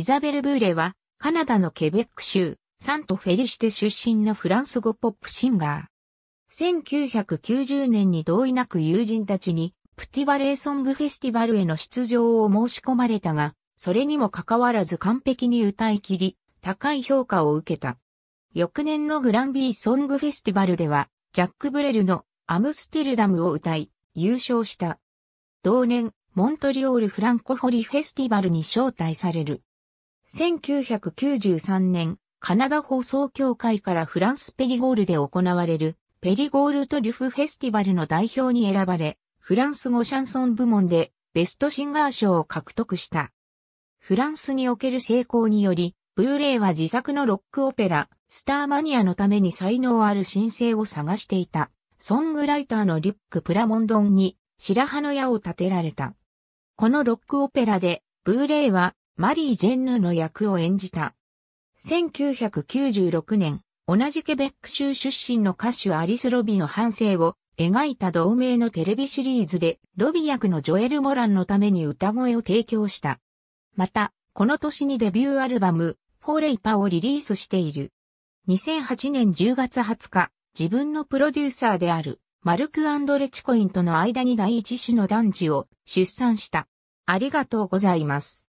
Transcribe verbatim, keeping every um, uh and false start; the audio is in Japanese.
イザベル・ブーレは、カナダのケベック州、サントフェリシテ出身のフランス語ポップシンガー。せんきゅうひゃくきゅうじゅうねんに同意なく友人たちに、プティバレーソングフェスティバルへの出場を申し込まれたが、それにもかかわらず完璧に歌い切り、高い評価を受けた。翌年のグランビーソングフェスティバルでは、ジャック・ブレルのアムステルダムを歌い、優勝した。同年、モントリオールフランコフォリフェスティバルに招待される。せんきゅうひゃくきゅうじゅうさんねん、カナダ放送協会からフランスペリゴールで行われる、ペリゴール・トリュフフェスティバルの代表に選ばれ、フランス語シャンソン部門でベストシンガー賞を獲得した。フランスにおける成功により、ブーレイは自作のロックオペラ、スターマニアのために才能ある新星を探していた、ソングライターのリュック・プラモンドンに白羽の矢を立てられた。このロックオペラで、ブーレイはマリー・ジェンヌの役を演じた。せんきゅうひゃくきゅうじゅうろくねん、同じケベック州出身の歌手アリス・ロビの半生を、描いた同名のテレビシリーズで、ロビ役のジョエル・モランのために歌声を提供した。また、この年にデビューアルバム、Fallait pasをリリースしている。にせんはちねんじゅうがつはつか、自分のプロデューサーである、マルク・アンドレ・チコインとの間に第一子の男児を出産した。ありがとうございます。